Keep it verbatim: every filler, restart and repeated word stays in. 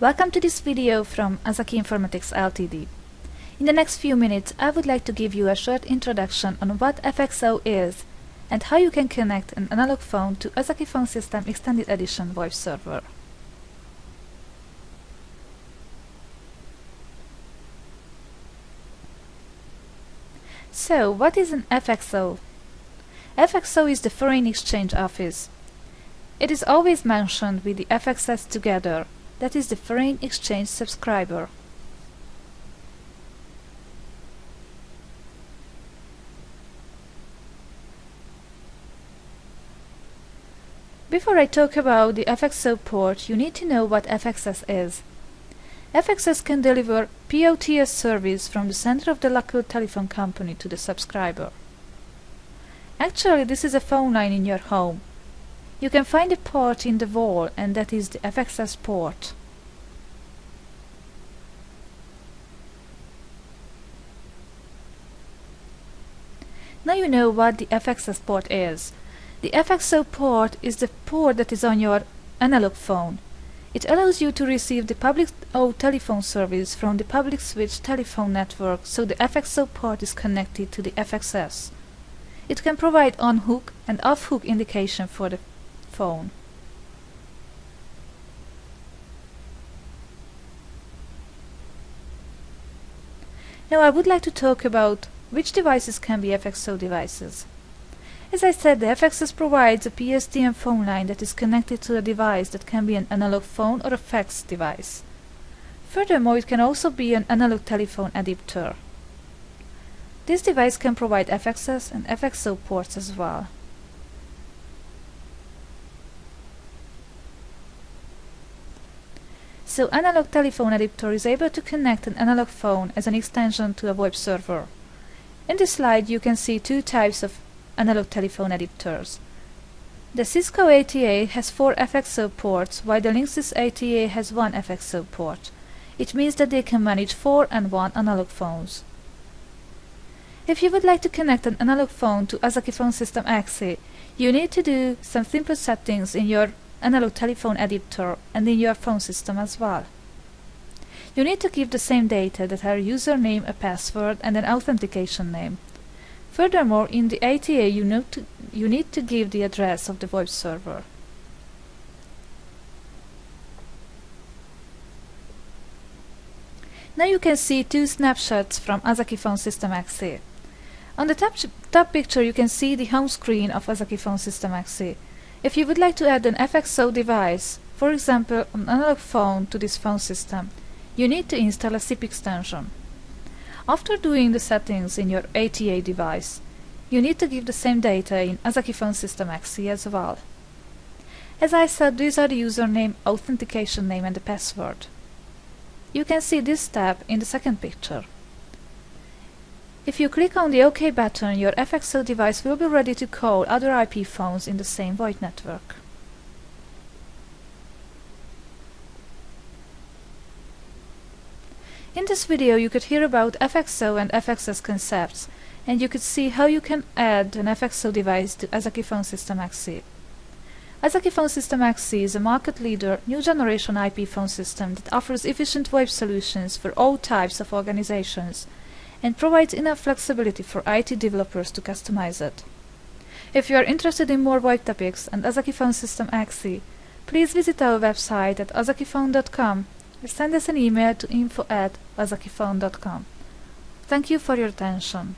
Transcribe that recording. Welcome to this video from Ozeki Informatics L T D. In the next few minutes I would like to give you a short introduction on what F X O is and how you can connect an analog phone to Ozeki Phone System Extended Edition VoIP server. So, what is an F X O? F X O is the Foreign Exchange Office. It is always mentioned with the F X S together. That is the foreign exchange subscriber. Before I talk about the F X O port, you need to know what F X S is. F X S can deliver P O T S service from the center of the local telephone company to the subscriber. Actually, this is a phone line in your home. You can find a port in the wall, and that is the F X S port. Now you know what the F X S port is. The F X O port is the port that is on your analog phone. It allows you to receive the public O telephone service from the public switch telephone network, so the F X O port is connected to the F X S. It can provide on-hook and off-hook indication for the phone. Now I would like to talk about which devices can be F X O devices. As I said, the F X S provides a P S T N phone line that is connected to a device that can be an analog phone or a fax device. Furthermore, it can also be an analog telephone adapter. This device can provide F X S and F X O ports as well. So, analog telephone adapter is able to connect an analog phone as an extension to a VoIP server. In this slide you can see two types of analog telephone adapters. The Cisco A T A has four F X O ports, while the Linksys A T A has one F X O port. It means that they can manage four and one analog phones. If you would like to connect an analog phone to Ozeki Phone System X E, you need to do some simple settings in your analog telephone adapter and in your phone system as well. You need to give the same data that are username, a password, and an authentication name. Furthermore, in the A T A you need to, you need to give the address of the VoIP server. Now you can see two snapshots from Ozeki Phone System X E. On the top, top picture you can see the home screen of Ozeki Phone System X E. If you would like to add an F X O device, for example an analog phone, to this phone system, you need to install a S I P extension. After doing the settings in your A T A device, you need to give the same data in Ozeki Phone System X E as well. As I said, these are the username, authentication name, and the password. You can see this tab in the second picture. If you click on the OK button, your F X O device will be ready to call other I P phones in the same VoIP network. In this video you could hear about F X O and F X S concepts, and you could see how you can add an F X O device to Ozeki Phone System X E. Ozeki Phone System X C is a market leader, new generation I P phone system that offers efficient VoIP solutions for all types of organizations and provides enough flexibility for I T developers to customize it. If you are interested in more VoIP topics and Ozeki Phone System X C, please visit our website at ozekiphone dot com or send us an email to info at ozekiphone dot com. Thank you for your attention.